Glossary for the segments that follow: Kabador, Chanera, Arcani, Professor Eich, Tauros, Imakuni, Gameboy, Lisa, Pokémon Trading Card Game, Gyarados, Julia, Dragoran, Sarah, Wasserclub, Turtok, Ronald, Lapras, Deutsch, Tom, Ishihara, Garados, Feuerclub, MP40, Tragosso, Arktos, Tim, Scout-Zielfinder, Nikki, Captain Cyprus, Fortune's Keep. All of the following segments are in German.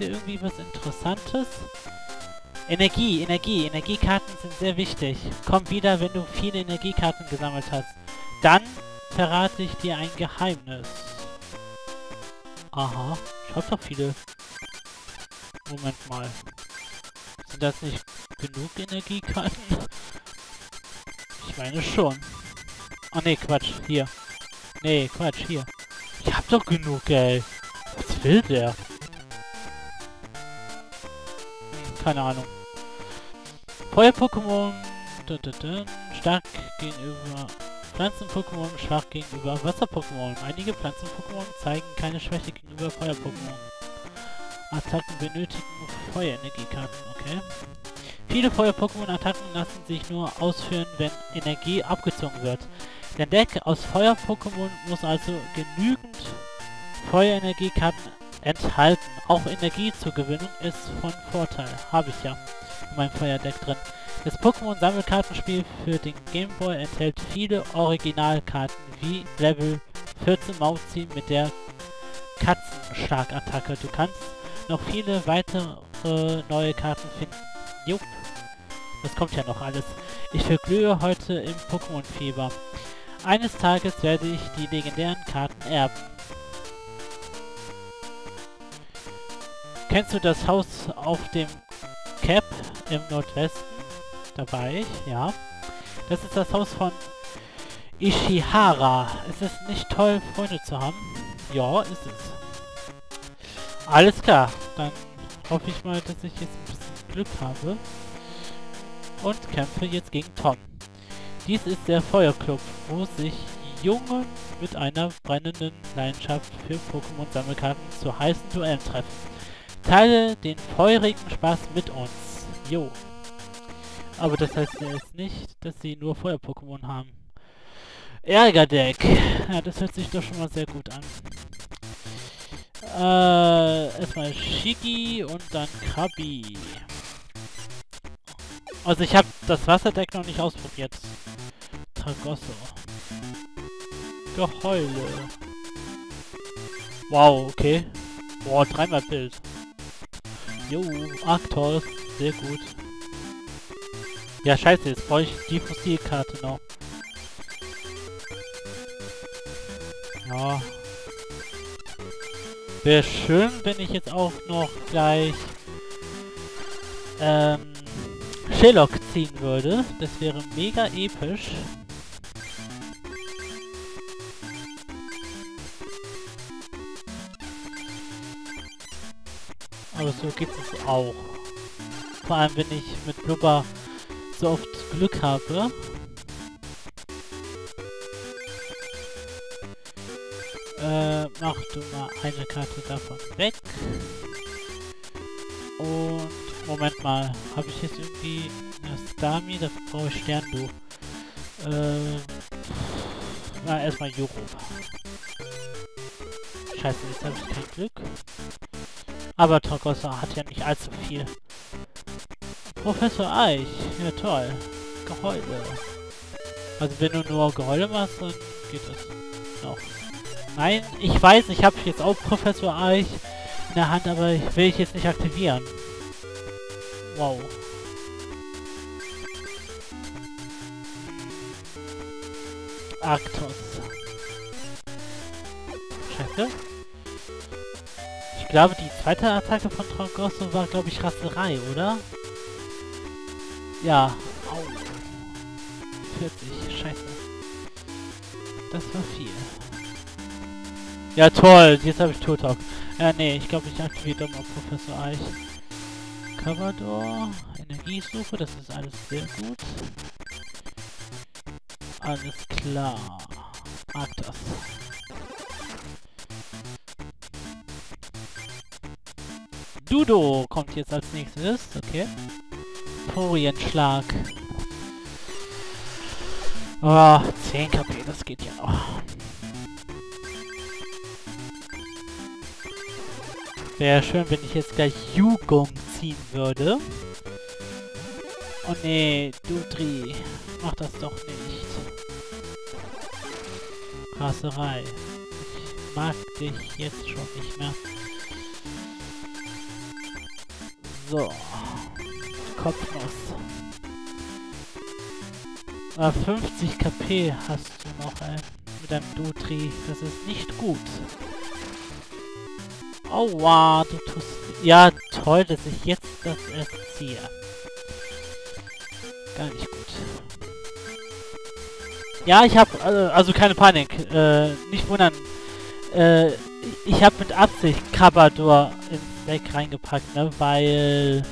hier irgendwie was Interessantes? Energie, Energie. Energiekarten sind sehr wichtig. Komm wieder, wenn du viele Energiekarten gesammelt hast. Dann verrate ich dir ein Geheimnis. Aha, ich hab doch viele. Moment mal. Sind das nicht genug Energiekarten? Ich meine schon. Oh ne, Quatsch, hier. Nee, Quatsch, hier. Ich hab doch genug, ey. Was will der? Keine Ahnung. Feuer-Pokémon stark gegenüber Pflanzen-Pokémon, schwach gegenüber Wasser-Pokémon. Einige Pflanzen-Pokémon zeigen keine Schwäche gegenüber Feuer-Pokémon. Attacken benötigen Feuerenergiekarten, okay. Viele Feuer-Pokémon-Attacken lassen sich nur ausführen, wenn Energie abgezogen wird. Der Deck aus Feuer-Pokémon muss also genügend Feuerenergiekarten enthalten. Auch Energie zur Gewinnung ist von Vorteil. Habe ich ja in meinem Feuerdeck drin. Das Pokémon-Sammelkartenspiel für den Gameboy enthält viele Originalkarten wie Level 14 Mauzi mit der Katzenstark-Attacke. Du kannst noch viele weitere neue Karten finden. Jupp. Das kommt ja noch alles. Ich verglühe heute im Pokémon-Fieber. Eines Tages werde ich die legendären Karten erben. Kennst du das Haus auf dem Cap im Nordwesten? Da war ich, ja. Das ist das Haus von Ishihara. Ist es nicht toll, Freunde zu haben? Ja, ist es. Alles klar. Dann hoffe ich mal, dass ich jetzt ein bisschen Glück habe. Und kämpfe jetzt gegen Tom. Dies ist der Feuerclub, wo sich Junge mit einer brennenden Leidenschaft für Pokémon-Sammelkarten zu heißen Duellen treffen. Teile den feurigen Spaß mit uns. Jo. Aber das heißt ja jetzt nicht, dass sie nur Feuer-Pokémon haben. Ärgerdeck. Ja, das hört sich doch schon mal sehr gut an. Erstmal Shiki und dann Krabi. Also ich habe das Wasserdeck noch nicht ausprobiert. Tragosso. Geheule. Wow, okay. Boah, dreimal Bild. Jo, Arktos, sehr gut. Ja, scheiße, jetzt brauche ich die Fossilkarte noch. Ja. Wäre schön, wenn ich jetzt auch noch gleich Sherlock ziehen würde. Das wäre mega episch. Aber so gibt es auch. Vor allem, wenn ich mit Blubber so oft Glück habe. Mach du mal eine Karte davon weg. Und, Moment mal, habe ich jetzt irgendwie eine Stami? Da brauche ich Sterndu. Na, erstmal Europa. Scheiße, jetzt habe ich kein Glück. Aber Tragossa hat ja nicht allzu viel. Professor Eich, ja toll. Geheule. Also wenn du nur Geheule machst, dann geht das noch. Nein, ich weiß, ich habe jetzt auch Professor Eich in der Hand, aber ich will ich jetzt nicht aktivieren. Wow. Arktos. Scheiße. Ich glaube, die zweite Attacke von Tragosso war, glaube ich, Rasselei, oder? Ja. Au. 40, scheiße. Das war viel. Ja, toll, jetzt habe ich Turtok. Nee, ich glaube, ich aktiviere doch mal Professor Eich. Cavador, Energiesuche, das ist alles sehr gut. Alles klar. Arktos. Dudo kommt jetzt als nächstes, okay. Furienschlag. Oh, 10 KP, das geht ja noch. Wäre schön, wenn ich jetzt gleich Yugong ziehen würde. Oh nee, Dudri, mach das doch nicht. Krasserei. Ich mag dich jetzt schon nicht mehr. So. Kopfnuss. 50 KP hast du noch, ey. Mit deinem Dutri. Das ist nicht gut. Aua, du tust... Ja, toll, dass ich jetzt das erziehe. Gar nicht gut. Ja, ich habe... Also keine Panik. Nicht wundern. Ich habe mit Absicht Kabador ins Deck reingepackt, ne? Weil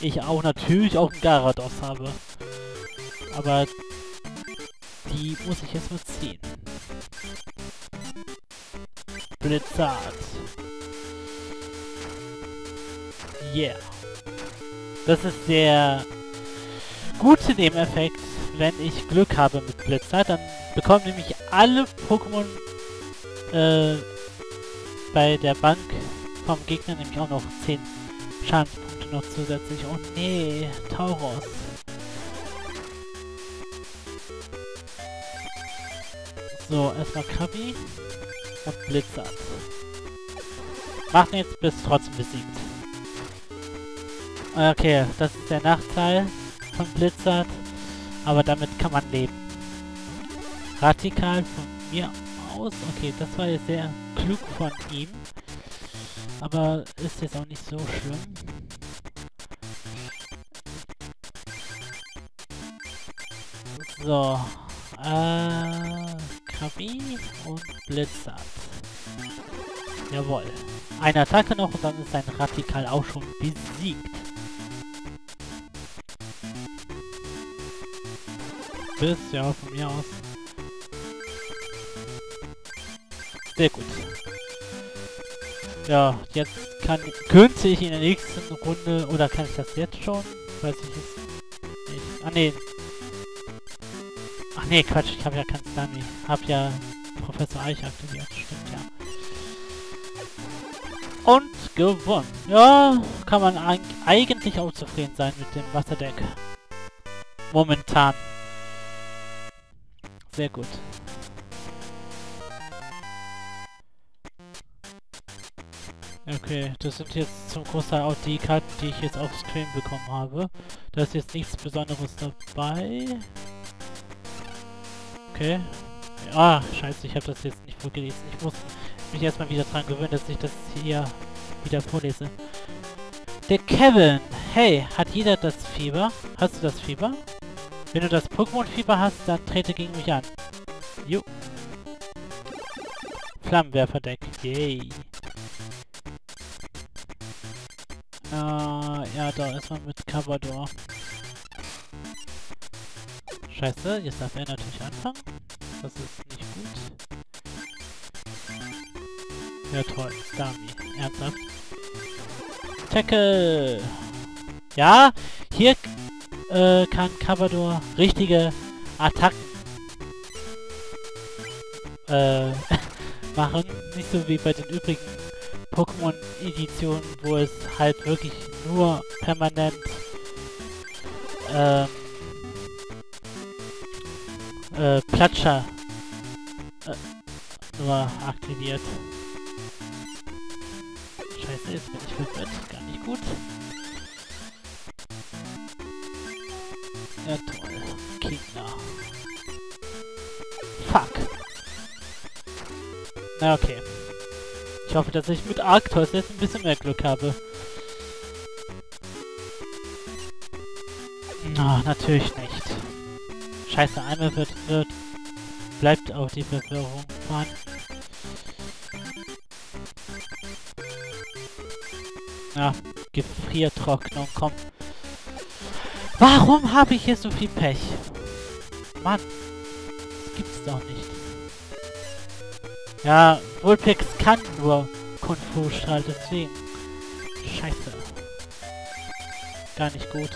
ich auch natürlich auch einen Gyarados habe. Aber die muss ich jetzt mal ziehen. Blizzard. Yeah. Das ist der gute Nebeneffekt, wenn ich Glück habe mit Blizzard. Dann bekommen nämlich alle Pokémon bei der Bank vom Gegner nämlich auch noch 10 Schadenspunkte noch zusätzlich. Oh nee, Tauros. So, erstmal Krabi und Blizzard. Machen jetzt bis trotzdem besiegt. Okay, das ist der Nachteil von Blizzard, aber damit kann man leben. Radikal von mir aus. Okay, das war jetzt sehr klug von ihm, aber ist jetzt auch nicht so schlimm. So, Krabi und Blizzard. Jawohl. Eine Attacke noch und dann ist sein Radikal auch schon besiegt. Bis, ja, von mir aus. Sehr gut. Ja, jetzt kann... Könnte ich in der nächsten Runde... Oder kann ich das jetzt schon? Weiß ich jetzt nicht. Ah, nee. Ach nee, Quatsch. Ich habe ja kein Slamy. Hab ja Professor Eich aktiviert. Stimmt, ja. Und gewonnen. Ja, kann man eigentlich auch zufrieden sein mit dem Wasserdeck. Momentan. Sehr gut. Okay, das sind jetzt zum Großteil auch die Karten, die ich jetzt auf Stream bekommen habe. Da ist jetzt nichts Besonderes dabei. Okay. Ah, scheiße, ich habe das jetzt nicht vorgelesen. Ich muss mich erstmal wieder dran gewöhnen, dass ich das hier wieder vorlese. Der Kevin. Hey, hat jeder das Fieber? Hast du das Fieber? Wenn du das Pokémon-Fieber hast, dann trete gegen mich an. Jo. Flammenwerferdeck. Yay. Ja, da erstmal mit Kabador. Scheiße, jetzt darf er natürlich anfangen. Das ist nicht gut. Ja toll, Dami. Ernsthaft. Tackle! Ja, hier... kann Kabador richtige Attacken machen. Nicht so wie bei den übrigen Pokémon-Editionen, wo es halt wirklich nur permanent Platscher nur aktiviert. Scheiße, jetzt bin ich verwirrt. Gar nicht gut. Ja toll, Gegner. Fuck. Na okay. Ich hoffe, dass ich mit Arctos jetzt ein bisschen mehr Glück habe. Na, natürlich nicht. Scheiße, einmal wird... Bleibt auch die Verwirrung fahren. Na, Gefriertrocknung, komm. Warum habe ich hier so viel Pech? Mann, das gibt's doch nicht. Ja, Vulpix kann nur Kung-Fu-Strahl, deswegen. Scheiße. Gar nicht gut.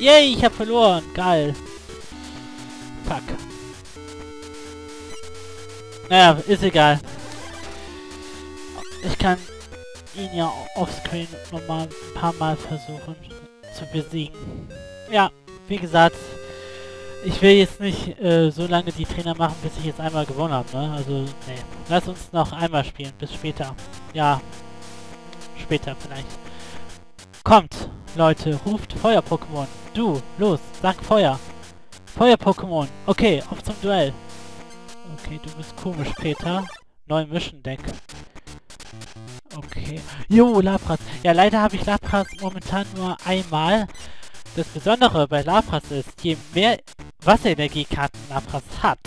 Yay, ich habe verloren. Geil. Fuck. Naja, ist egal. Ich kann... ihn ja offscreen nochmal ein paar Mal versuchen zu besiegen. Ja, wie gesagt, ich will jetzt nicht so lange die Trainer machen, bis ich jetzt einmal gewonnen habe, ne? Also, nee. Lass uns noch einmal spielen, bis später. Ja. Später vielleicht. Kommt, Leute, ruft Feuer-Pokémon. Du, los, sag Feuer. Feuer-Pokémon. Okay, auf zum Duell. Okay, du bist komisch, Peter. Neu mischen Deck. Okay. Jo, Lapras. Ja, leider habe ich Lapras momentan nur einmal. Das Besondere bei Lapras ist, je mehr Wasserenergiekarten Lapras hat,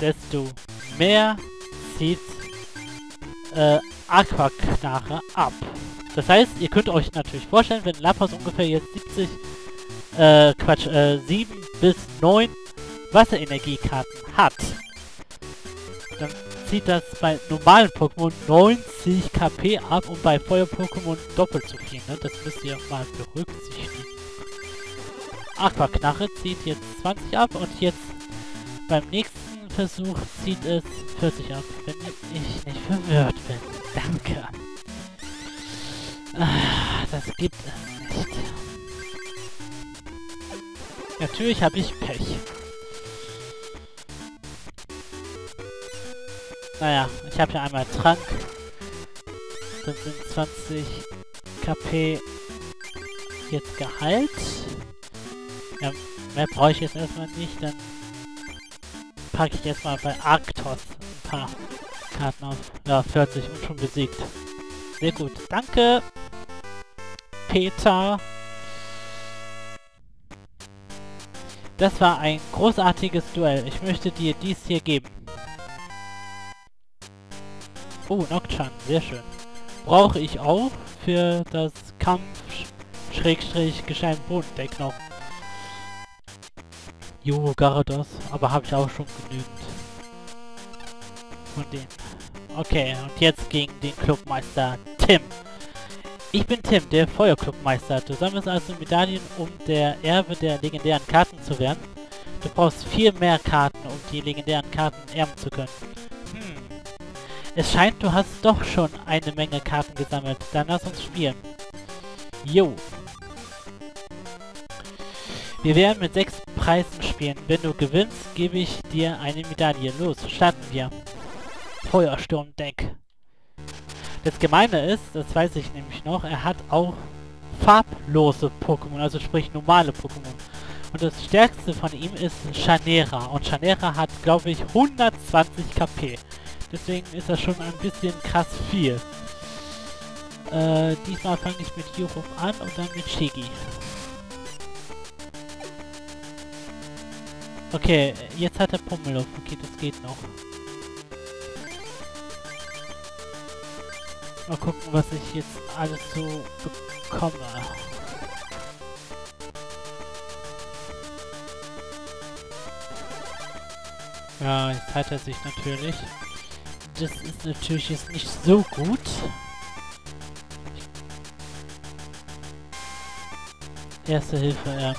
desto mehr zieht Aquaknarre ab. Das heißt, ihr könnt euch natürlich vorstellen, wenn Lapras ungefähr jetzt 7 bis 9 Wasserenergiekarten hat, dann zieht das bei normalen Pokémon 90 KP ab und bei Feuer-Pokémon doppelt so viel, ne? Das müsst ihr mal berücksichtigen. Aquaknarre zieht jetzt 20 ab und jetzt beim nächsten Versuch zieht es 40 ab, wenn ich nicht verwirrt bin. Danke. Ah, das gibt es nicht. Natürlich habe ich Pech. Naja, ich habe ja einmal Trank. Das sind 20 KP jetzt geheilt. Ja, mehr brauche ich jetzt erstmal nicht. Dann packe ich erstmal bei Arktos ein paar Karten auf. Ja, 40 und schon besiegt. Sehr gut. Danke, Peter. Das war ein großartiges Duell. Ich möchte dir dies hier geben. Oh, Nocturne, sehr schön. Brauche ich auch für das Kampf-Gescheit-Boden-Deck noch. Jo, Gyarados, aber habe ich auch schon genügend von denen. Okay, und jetzt gegen den Clubmeister Tim. Ich bin Tim, der Feuerclubmeister. Du sammelst also Medaillen, um der Erbe der legendären Karten zu werden. Du brauchst viel mehr Karten, um die legendären Karten erben zu können. Hm. Es scheint, du hast doch schon eine Menge Karten gesammelt. Dann lass uns spielen. Jo. Wir werden mit 6 Preisen spielen. Wenn du gewinnst, gebe ich dir eine Medaille. Los, starten wir. Feuersturmdeck. Das Gemeine ist, das weiß ich nämlich noch, er hat auch farblose Pokémon, also sprich normale Pokémon. Und das stärkste von ihm ist Chanera. Und Chanera hat, glaube ich, 120 KP. Deswegen ist das schon ein bisschen krass viel. Diesmal fange ich mit Juruf an und dann mit Shigi. Okay, jetzt hat er Pummeluff. Okay, das geht noch. Mal gucken, was ich jetzt alles so bekomme. Ja, jetzt hat er sich natürlich. Das ist natürlich jetzt nicht so gut. Erste Hilfe, ja.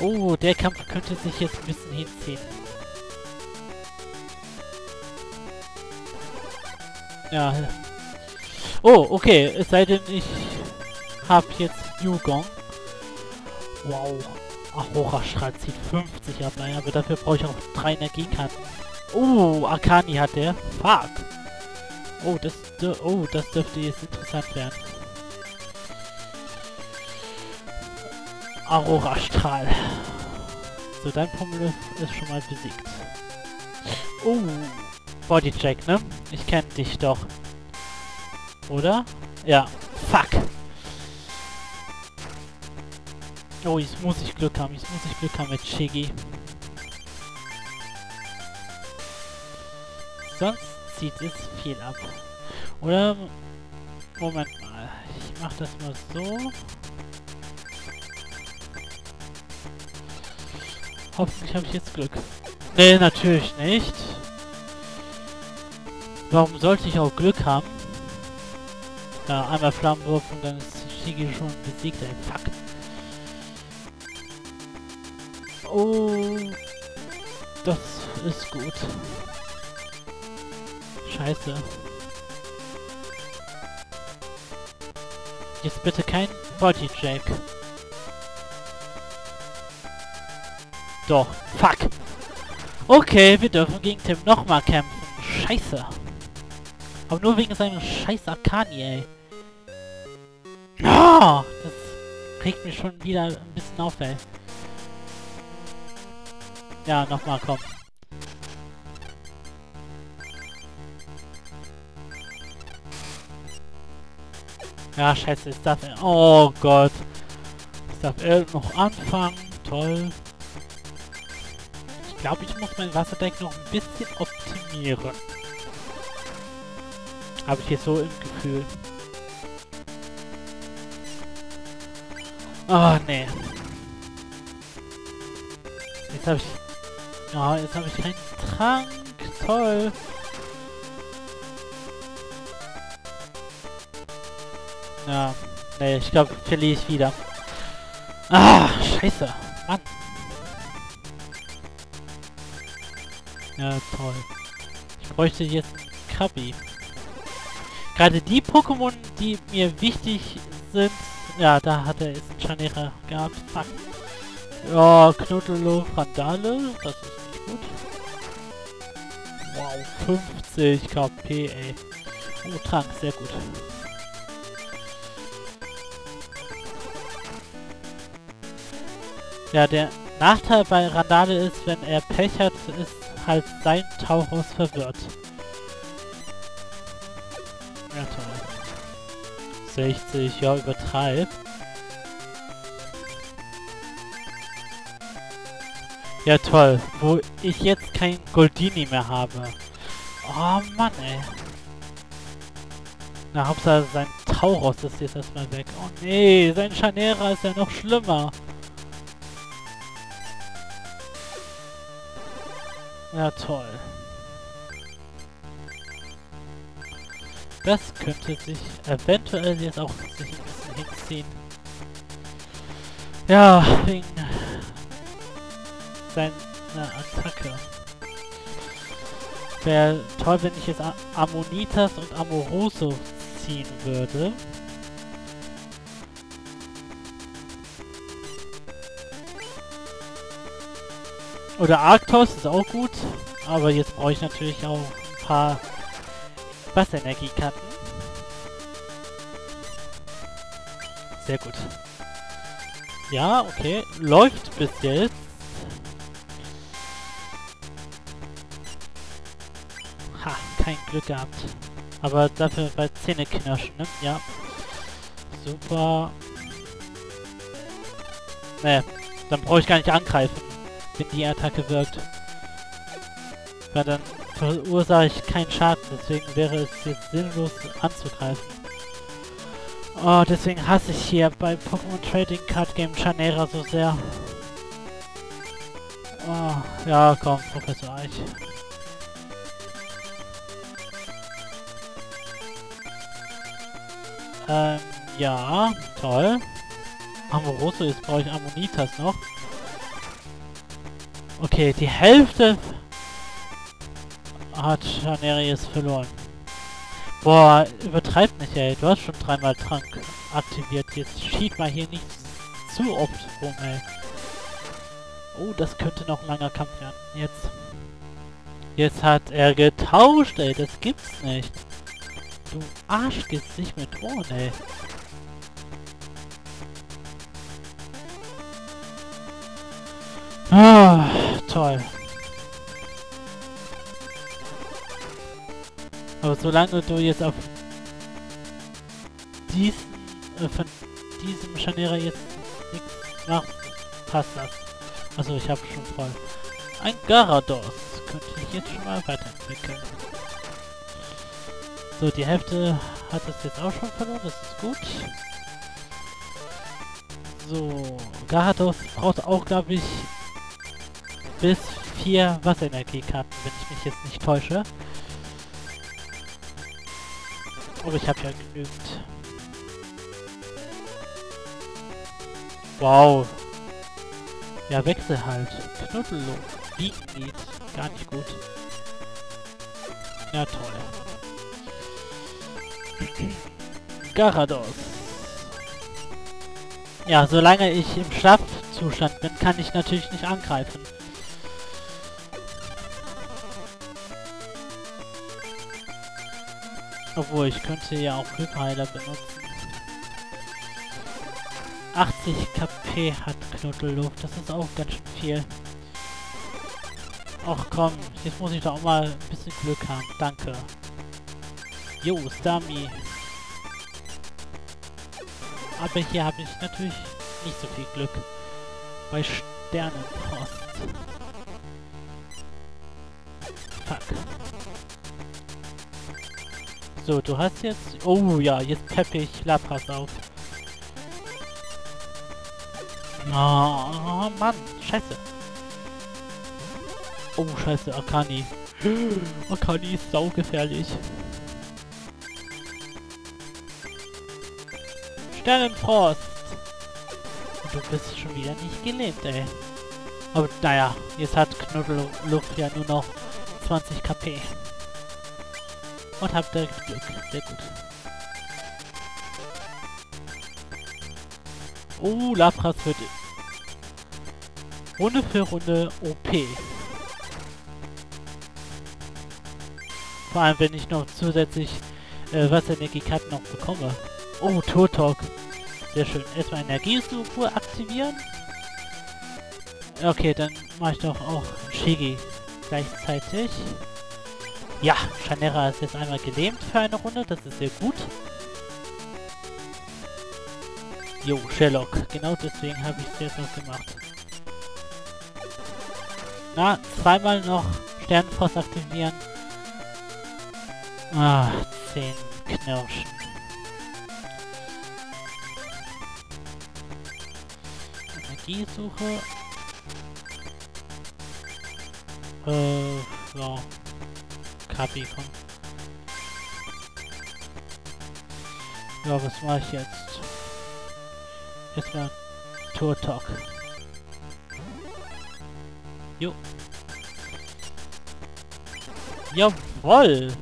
Oh, der Kampf könnte sich jetzt ein bisschen hinziehen. Ja. Oh, okay. Es sei denn, ich habe jetzt Yugong. Wow. Aurora-Strahl zieht 50 ab. Naja, aber dafür brauche ich auch 3 Energiekarten. Oh, Arcani hat der. Fuck. Oh, das dürfte jetzt interessant werden. Aurora-Strahl. So, dein Pummel ist schon mal besiegt. Oh. Bodycheck, ne? Ich kenne dich doch. Oder? Ja. Fuck! Oh, jetzt muss ich Glück haben. Jetzt muss ich Glück haben mit Shigi. Sonst zieht es viel ab. Oder? Moment mal. Ich mach das mal so. Hoffentlich habe ich jetzt Glück. Nee, natürlich nicht. Warum sollte ich auch Glück haben? Ja, einmal Flammenwurf und dann ist Shigi schon besiegt. Ey, fuck. Oh. Das ist gut. Scheiße. Jetzt bitte kein Bodycheck. Doch. Fuck. Okay, wir dürfen gegen Tim nochmal kämpfen. Scheiße. Aber nur wegen seinem scheiß Arcani, ey. Oh, das regt mich schon wieder ein bisschen auf, ey. Ja, nochmal, komm. Ja, scheiße, ich darf... Oh Gott. Ich darf noch anfangen. Toll. Ich glaube, ich muss mein Wasserdeck noch ein bisschen optimieren. Habe ich hier so im Gefühl. Oh, nee. Jetzt habe ich... Oh, jetzt habe ich keinen Trank. Toll. Ja, nee, ich glaube, verliere ich wieder. Ah, scheiße. Mann. Ja, toll. Ich bräuchte jetzt Krabi. Gerade die Pokémon, die mir wichtig sind. Ja, da hat er jetzt einen Scharnierer gehabt. Fuck. Ja, Knuddelow, Randale. Das ist nicht gut. Wow, 50 KP, ey. Oh, Trank, sehr gut. Ja, der Nachteil bei Randale ist, wenn er Pech hat, ist halt sein Tauros verwirrt. Ja, toll. 60, ja, übertreib. Ja, toll. Wo ich jetzt kein Goldini mehr habe. Oh, Mann, ey. Na, Hauptsache sein Tauros ist jetzt erstmal weg. Oh, nee, sein Scharnierer ist ja noch schlimmer. Ja, toll. Das könnte sich eventuell jetzt auch sich ein bisschen hinziehen. Ja, wegen seiner Attacke. Wäre toll, wenn ich jetzt Ammonitas und Amoroso ziehen würde. Oder Arktos ist auch gut, aber jetzt brauche ich natürlich auch ein paar Wasserenergiekarten. Sehr gut. Ja, okay. Läuft bis jetzt. Ha, kein Glück gehabt. Aber dafür bei Zähneknirschen, ne? Ja. Super. Ne, dann brauche ich gar nicht angreifen, wenn die Attacke wirkt. Weil dann verursache ich keinen Schaden, deswegen wäre es jetzt sinnlos anzugreifen. Oh, deswegen hasse ich hier bei Pokémon Trading Card Game Chanera so sehr. Oh, ja, komm, Professor Eich. Ja, toll. Amoroso, jetzt brauche ich Ammonitas noch. Okay, die Hälfte hat Scharnerius verloren. Boah, übertreib nicht, ey. Du hast schon dreimal Trank aktiviert. Jetzt schieb mal hier nicht zu oft rum, ey. Oh, das könnte noch ein langer Kampf werden. Jetzt. Jetzt hat er getauscht, ey. Das gibt's nicht. Du Arschgesicht mit Ohren, ey. Ah, toll. Aber solange du jetzt auf diesen, von diesem Scharnierer jetzt nichts nachpasst hast. Also ich habe schon voll. Ein Gyarados könnte ich jetzt schon mal weiterentwickeln. So, die Hälfte hat das jetzt auch schon verloren, das ist gut. So, Gyarados braucht auch, glaube ich, bis 4 Wasserenergiekarten, wenn ich mich jetzt nicht täusche. Aber ich habe ja genügend. Wow. Ja, wechsel halt. Knuddelung. Wiegenlied. Gar nicht gut. Ja, toll. Gyarados. Ja, solange ich im Schlafzustand bin, kann ich natürlich nicht angreifen. Obwohl, ich könnte ja auch Glückheiler benutzen. 80 KP hat Knuddelluft, das ist auch ganz schön viel. Och komm, jetzt muss ich doch auch mal ein bisschen Glück haben, danke. Jo, Stami. Aber hier habe ich natürlich nicht so viel Glück. Bei Sternenpost. Fuck. So, du hast jetzt... Oh ja, jetzt peppe ich Lapras auf. Oh Mann, scheiße. Oh scheiße, Akani. Akani ist saugefährlich. Sternenfrost! Du bist schon wieder nicht gelebt, ey. Aber naja, jetzt hat Knuddelluft ja nur noch 20 KP. Und habt ihr Glück. Sehr gut. Oh, Lapras wird Runde für Runde OP. Vor allem, wenn ich noch zusätzlich Wasserenergiekarten noch bekomme. Oh, Turtok. Sehr schön. Erstmal Energiesuche aktivieren. Okay, dann mache ich doch auch Shigi gleichzeitig. Ja, Chanera ist jetzt einmal gelähmt für eine Runde. Das ist sehr gut. Jo, Sherlock. Genau deswegen habe ich jetzt was gemacht. Na, zweimal noch Sternenfrost aktivieren. Ah, 10 Knirschen. Energiesuche. Ja. Kapi, komm. Ja, was mache ich jetzt? Erstmal Turtok. Jo. Jawoll!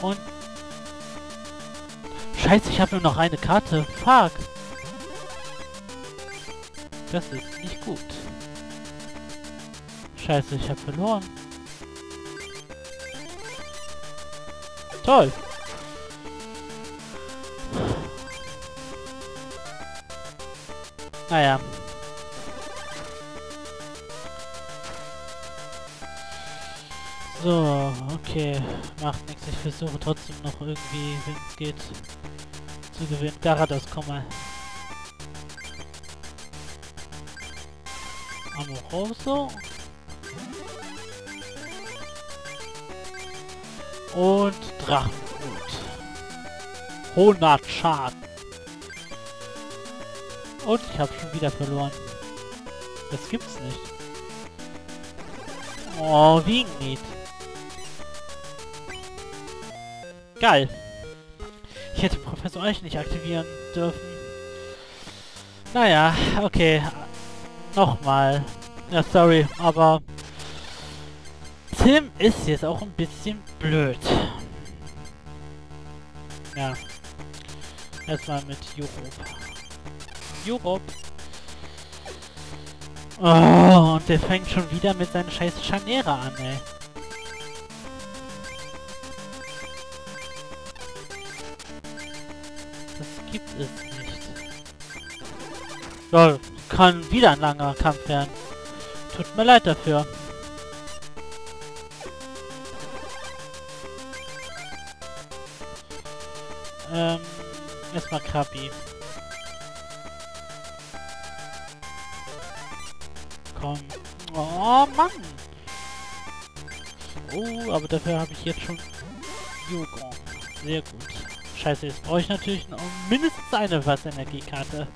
Und... Scheiße, ich habe nur noch eine Karte. Fuck! Das ist nicht gut. Scheiße, ich habe verloren. Toll! Naja. So, okay. Macht nichts. Ich versuche trotzdem noch irgendwie, wenn es geht, zu gewinnen. Garados, komm mal. Amoroso. Und Drachenblut. 100 Schaden. Und ich habe schon wieder verloren. Das gibt's nicht. Oh, wiegen nicht. Geil. Ich hätte Professor Eich nicht aktivieren dürfen. Naja, okay. Nochmal. Ja, sorry, aber... Tim ist jetzt auch ein bisschen blöd. Ja. Erstmal mit Europe. Oh, und der fängt schon wieder mit seinen scheiß Chanera an, ey. Das gibt es nicht. Ja, kann wieder ein langer Kampf werden. Tut mir leid dafür. Erstmal Krabi. Komm. Oh, Mann! Oh, aber dafür habe ich jetzt schon... Jogong. Sehr gut. Scheiße, jetzt brauche ich natürlich noch mindestens eine Wasserenergiekarte.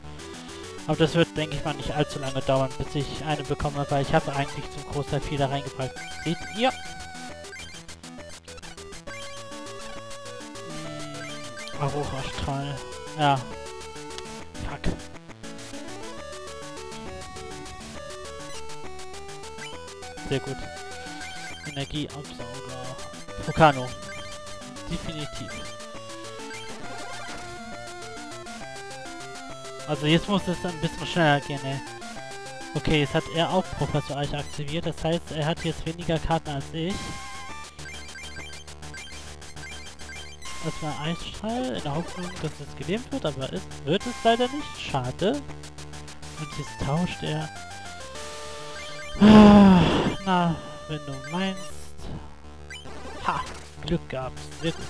Aber das wird, denke ich mal, nicht allzu lange dauern, bis ich eine bekomme, weil ich habe eigentlich zum Großteil viel da reingepackt. Seht ihr? Aurora-Strahl. Ja. Fuck. Sehr gut. Energieabsauger. Vulcano. Definitiv. Also jetzt muss es ein bisschen schneller gehen, ey. Okay, jetzt hat er auch Professor Eich aktiviert. Das heißt, er hat jetzt weniger Karten als ich. Erstmal Eisstrahl, in der Hoffnung, dass es gelähmt wird, aber wird es leider nicht. Schade. Und jetzt tauscht er. Na, wenn du meinst. Ha! Glück gehabt. Sehr gut.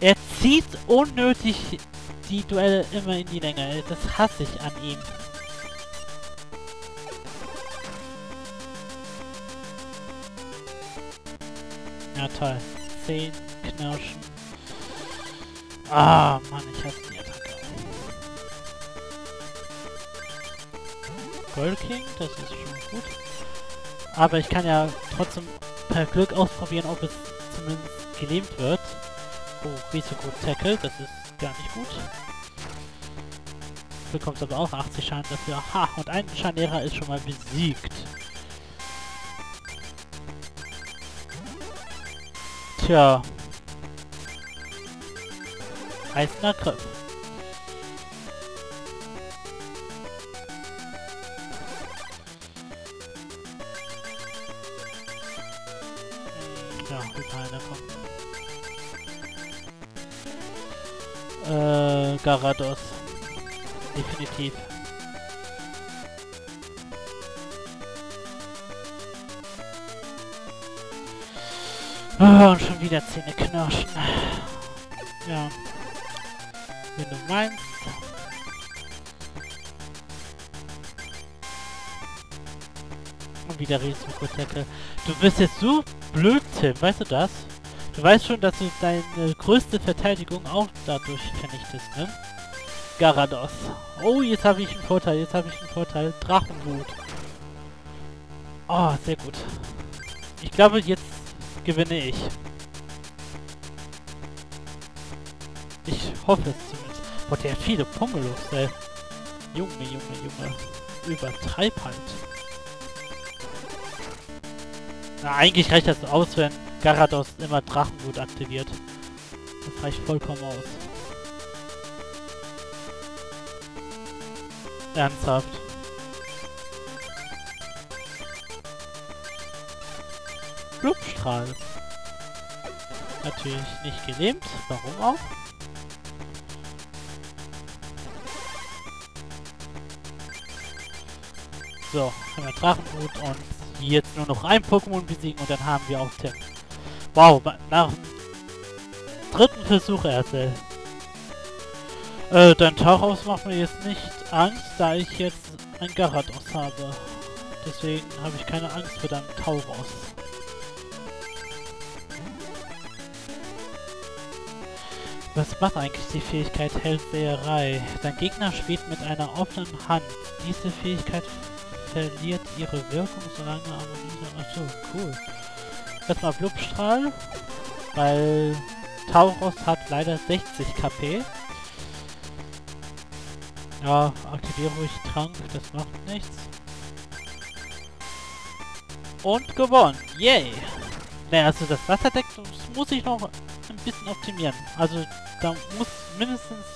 Er zieht unnötig die Duelle immer in die Länge. Das hasse ich an ihm. Ja, toll. 10 knirschen. Ah, Mann, ich hasse die Attacke. Gold King, das ist schon gut. Aber ich kann ja trotzdem per Glück ausprobieren, ob es zumindest gelähmt wird. Oh, Risiko-Tackle, das ist gar nicht gut. Du bekommst aber auch 80 Schaden dafür. Aha, und ein Scharnierer ist schon mal besiegt. Tja. Eisner Griff. Ja, gut, einer kommt. Garados. Definitiv. Oh, und schon wieder Zähne knirschen. Ja. Wenn du meinst. Und wieder Risiko-Tackle. Du bist jetzt so blöd, Tim, weißt du das? Du weißt schon, dass du deine größte Verteidigung auch dadurch vernichtest, ne? Garados. Oh, jetzt habe ich einen Vorteil, jetzt habe ich einen Vorteil. Drachenblut. Oh, sehr gut. Ich glaube, jetzt gewinne ich. Ich hoffe es zumindest. Boah, der hat viele Pummelos, ey. Junge, Junge. Übertreib halt. Na, eigentlich reicht das aus, wenn Garados immer Drachenblut aktiviert. Das reicht vollkommen aus. Ernsthaft. Blubstrahl. Natürlich nicht gelähmt. Warum auch? So, haben wir Drachenblut und jetzt nur noch ein Pokémon besiegen und dann haben wir auch Tim. Wow, nach dem dritten Versuch erst. Dein Tauchaus macht mir jetzt nicht Angst, da ich jetzt ein Garados habe. Deswegen habe ich keine Angst vor deinem Tauchaus. Was macht eigentlich die Fähigkeit Hellseherei? Dein Gegner spielt mit einer offenen Hand. Diese Fähigkeit verliert ihre Wirkung, solange Ammonite... Achso, cool. Erstmal Blubstrahl, weil Tauros hat leider 60 KP. Ja, aktiviere ruhig Trank, das macht nichts. Und gewonnen, yay! Naja, also das Wasserdeck muss ich noch ein bisschen optimieren. Also da muss mindestens,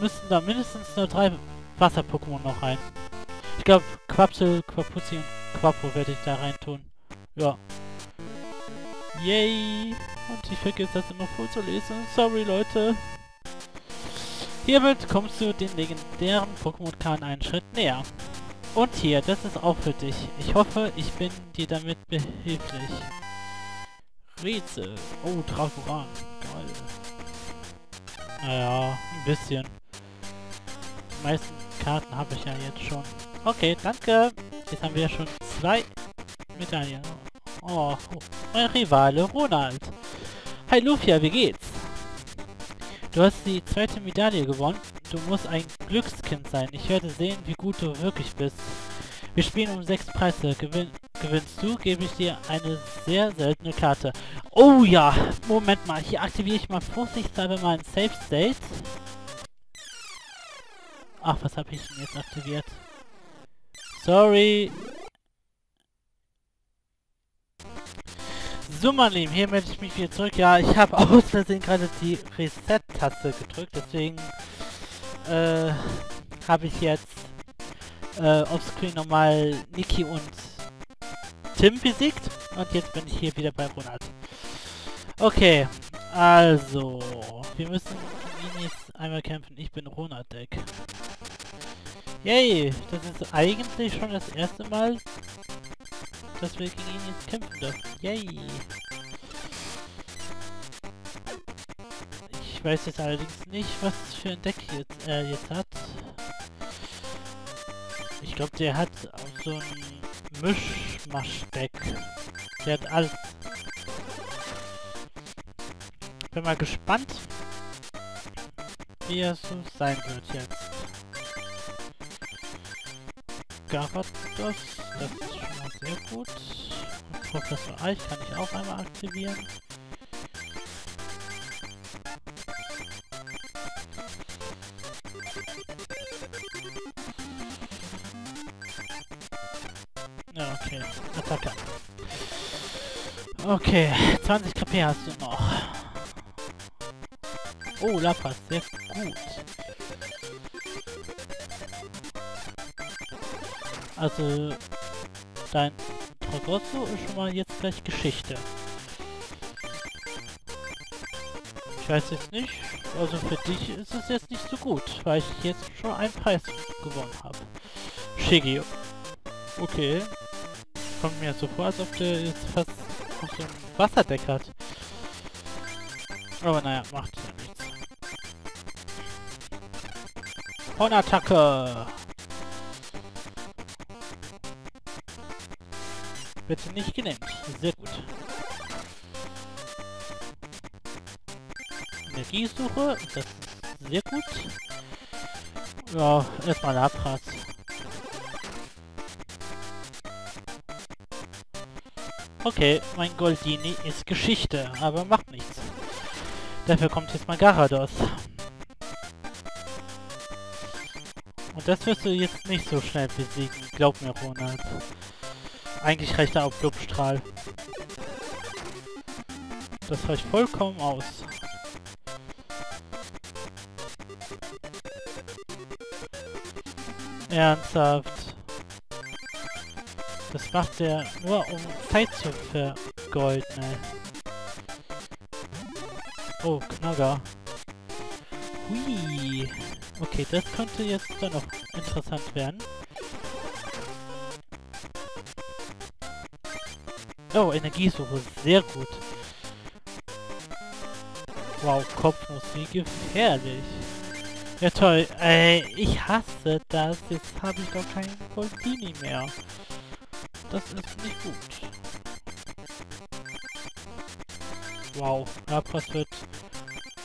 müssen da mindestens nur 3 Wasser-Pokémon noch rein. Ich glaube, Quapsel, Quapuzzi und Quapo werde ich da reintun. Ja. Yay! Und ich vergesse das immer vorzulesen. Sorry, Leute. Hiermit kommst du den legendären Pokémon-Kahn einen Schritt näher. Und hier, das ist auch für dich. Ich hoffe, ich bin dir damit behilflich. Rätsel. Oh, Dragoran. Geil. Naja, ein bisschen. Die meisten Karten habe ich ja jetzt schon. Okay, danke. Jetzt haben wir ja schon 2 Medaillen. Oh, mein Rivale Ronald. Hi Lufia, wie geht's? Du hast die 2. Medaille gewonnen. Du musst ein Glückskind sein. Ich werde sehen, wie gut du wirklich bist. Wir spielen um 6 Preise. Gewinnst du, gebe ich dir eine sehr seltene Karte. Oh ja, Moment mal. Hier aktiviere ich mal vorsichtshalber meinen Safe State. Ach, was habe ich denn jetzt aktiviert? Sorry. So, mein Lieben, hier melde ich mich wieder zurück. Ja, ich habe aus Versehen gerade die Reset-Taste gedrückt, deswegen habe ich jetzt offscreen nochmal Nikki und Tim besiegt. Und jetzt bin ich hier wieder bei Ronald. Okay, also wir müssen Minis einmal kämpfen. Ich bin Ronald Deck. Yay, das ist eigentlich schon das erste Mal, dass wir gegen ihn jetzt kämpfen dürfen. Yay! Ich weiß jetzt allerdings nicht, was für ein Deck jetzt er jetzt hat. Ich glaube, der hat auch so ein Mischmasch-Deck. Der hat alles. Bin mal gespannt, wie er so sein wird jetzt. Garat das ist schon mal sehr gut. Und Professor Eich kann ich auch einmal aktivieren. Ja, okay. Attacke. Okay, 20 KP hast du noch. Oh, Lapras, sehr gut. Also, dein Tragosso ist schon mal jetzt gleich Geschichte. Ich weiß jetzt nicht, also für dich ist es jetzt nicht so gut, weil ich jetzt schon einen Preis gewonnen habe. Shiggy. Okay. Kommt mir so vor, als ob der jetzt fast auf so einem Wasserdeck hat. Aber naja, macht ja nichts. Hornattacke! Bitte nicht genannt. Sehr gut. Energiesuche, das ist sehr gut. Ja, erstmal Lapras. Okay, mein Goldini ist Geschichte, aber macht nichts. Dafür kommt jetzt mal Garados. Und das wirst du jetzt nicht so schnell besiegen, glaub mir, Ronald. Eigentlich reicht er auf Blubstrahl. Das reicht vollkommen aus. Ernsthaft. Das macht er nur, um Zeit zu vergolden. Oh, Knager. Hui. Okay, das könnte jetzt dann noch interessant werden. Oh, Energiesuche, sehr gut. Wow, Kopfmusik, gefährlich. Ja toll, ich hasse das. Jetzt habe ich doch keinen Goldini mehr. Das ist nicht gut. Wow, Lapras wird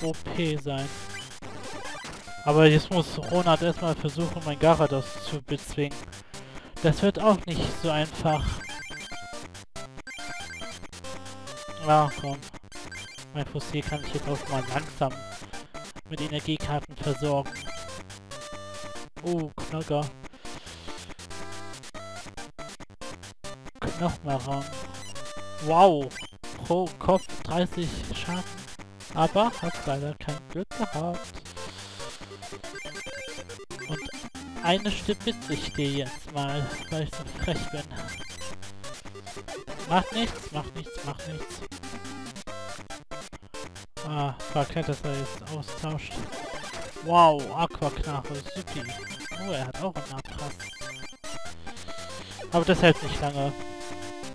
OP sein. Aber jetzt muss Ronald erstmal versuchen, mein Garados zu bezwingen. Das wird auch nicht so einfach. Ja, komm. Mein Fossil kann ich jetzt auch mal langsam mit Energiekarten versorgen. Oh, Knocker. Knochmarang. Wow. Pro Kopf 30 Schaden. Aber hat leider kein Glück gehabt. Und eine Stimme ich dir jetzt mal, weil ich so frech bin. Macht nichts, macht nichts, macht nichts. Ah, war klar, dass er jetzt austauscht. Wow, Aquaknache, supi. Oh, er hat auch einen Nachtrass. Aber das hält nicht lange.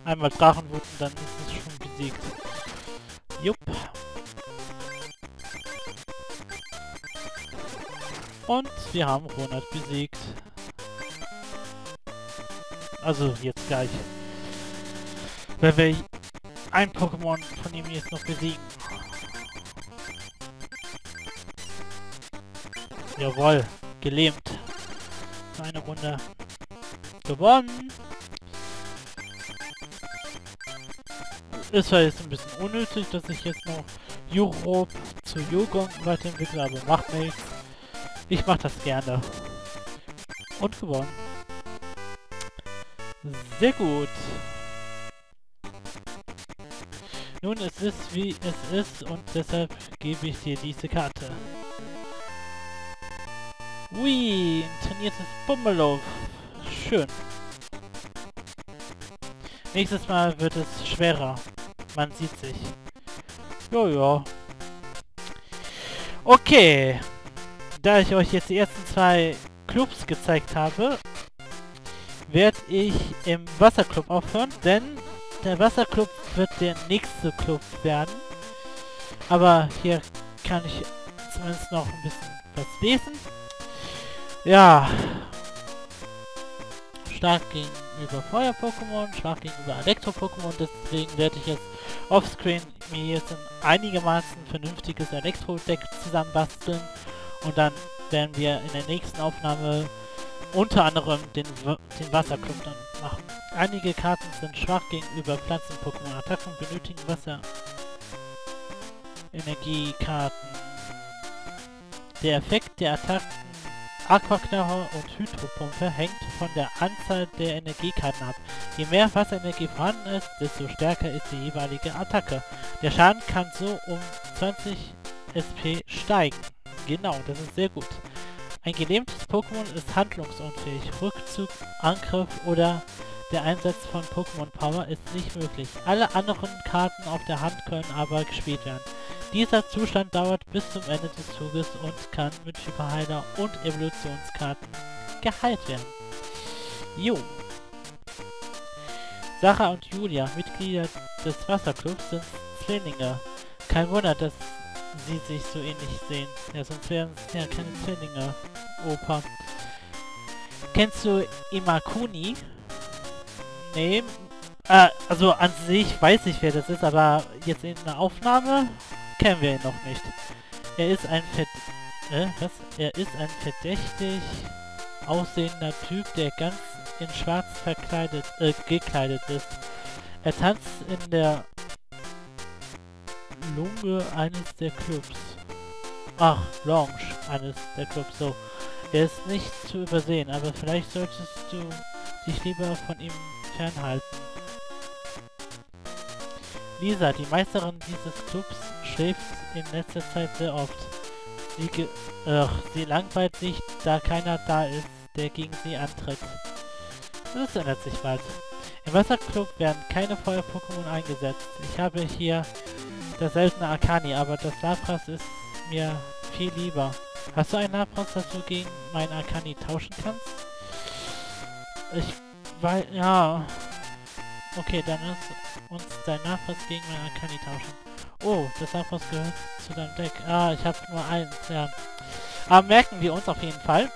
Einmal Drachenwut und dann ist es schon besiegt. Jupp. Und wir haben Ronald besiegt. Also, jetzt gleich. Wenn wir ein Pokémon von ihm jetzt noch besiegen. Jawohl, gelähmt. Eine Runde gewonnen. Ist zwar jetzt ein bisschen unnötig, dass ich jetzt noch Jurop zu Jogong weiterentwickle, aber macht nichts. Ich mach das gerne. Und gewonnen. Sehr gut. Nun, es ist wie es ist und deshalb gebe ich dir diese Karte. Ui, ein trainiertes Bummelow. Schön. Nächstes Mal wird es schwerer. Man sieht sich. Jojo. Okay. Da ich euch jetzt die ersten zwei Clubs gezeigt habe, werde ich im Wasserclub aufhören, denn der Wasserclub wird der nächste Club werden. Aber hier kann ich zumindest noch ein bisschen was lesen. Ja. Stark gegenüber Feuer-Pokémon, stark gegenüber Elektro-Pokémon. Deswegen werde ich jetzt offscreen mir jetzt ein einigermaßen vernünftiges Elektro-Deck zusammenbasteln. Und dann werden wir in der nächsten Aufnahme unter anderem den Wasserclub dann machen. Einige Karten sind schwach gegenüber Pflanzen-Pokémon. Attacken benötigen Wasser-Energiekarten. Der Effekt der Attacken Aquaknarre und Hydropumpe hängt von der Anzahl der Energiekarten ab. Je mehr Wasserenergie vorhanden ist, desto stärker ist die jeweilige Attacke. Der Schaden kann so um 20 SP steigen. Genau, das ist sehr gut. Ein gelähmtes Pokémon ist handlungsunfähig. Rückzug, Angriff oder der Einsatz von Pokémon Power ist nicht möglich. Alle anderen Karten auf der Hand können aber gespielt werden. Dieser Zustand dauert bis zum Ende des Zuges und kann mit Hyperheiler und Evolutionskarten geheilt werden. Jo. Sarah und Julia, Mitglieder des Wasserclubs, sind Zwillinge. Kein Wunder, dass sie sich so ähnlich sehen. Ja, sonst wären es ja keine Zwillinge, Opa. Kennst du Imakuni? Nee. Also an sich weiß ich, wer das ist, aber jetzt in der Aufnahme kennen wir ihn noch nicht. Er ist ein verdächtig aussehender Typ, der ganz in schwarz gekleidet ist. Er tanzt in der Lunge eines der Clubs. Ach, Lounge eines der Clubs, so. Er ist nicht zu übersehen, aber vielleicht solltest du dich lieber von ihm fernhalten. Lisa, die Meisterin dieses Clubs, schläft in letzter Zeit sehr oft. Sie langweilt sich, da keiner da ist, der gegen sie antritt. Das ändert sich bald. Im Wasserclub werden keine Feuer-Pokémon eingesetzt. Ich habe hier das seltene Arcani, aber das Lapras ist mir viel lieber. Hast du ein Lapras, das du gegen mein Arcani tauschen kannst? Ich weiß, ja. Okay, dann lass uns dein Lapras gegen mein Arcani tauschen. Oh, das Lapras gehört zu deinem Deck. Ah, ich habe nur eins, ja. Aber merken wir uns auf jeden Fall,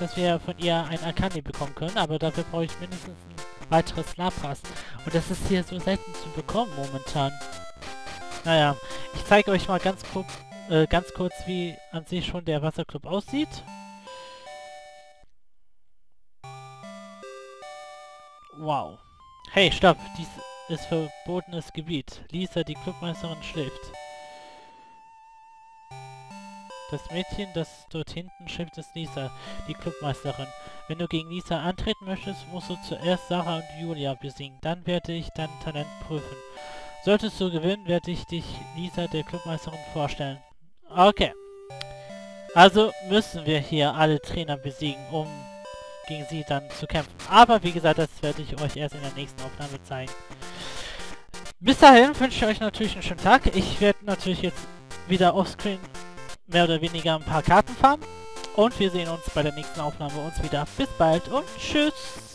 dass wir von ihr ein Arcani bekommen können, aber dafür brauche ich mindestens ein weiteres Lapras. Und das ist hier so selten zu bekommen momentan. Naja, ich zeige euch mal ganz kurz, wie an sich schon der Wasserclub aussieht. Wow. Hey, stopp! Dies ist verbotenes Gebiet. Lisa, die Clubmeisterin, schläft. Das Mädchen, das dort hinten schläft, ist Lisa, die Clubmeisterin. Wenn du gegen Lisa antreten möchtest, musst du zuerst Sarah und Julia besiegen. Dann werde ich dein Talent prüfen. Solltest du gewinnen, werde ich dich Lisa, der Clubmeisterin, vorstellen. Okay. Also müssen wir hier alle Trainer besiegen, um gegen sie dann zu kämpfen. Aber wie gesagt, das werde ich euch erst in der nächsten Aufnahme zeigen. Bis dahin wünsche ich euch natürlich einen schönen Tag. Ich werde natürlich jetzt wieder offscreen mehr oder weniger ein paar Karten farmen. Und wir sehen uns bei der nächsten Aufnahme wieder. Bis bald und tschüss!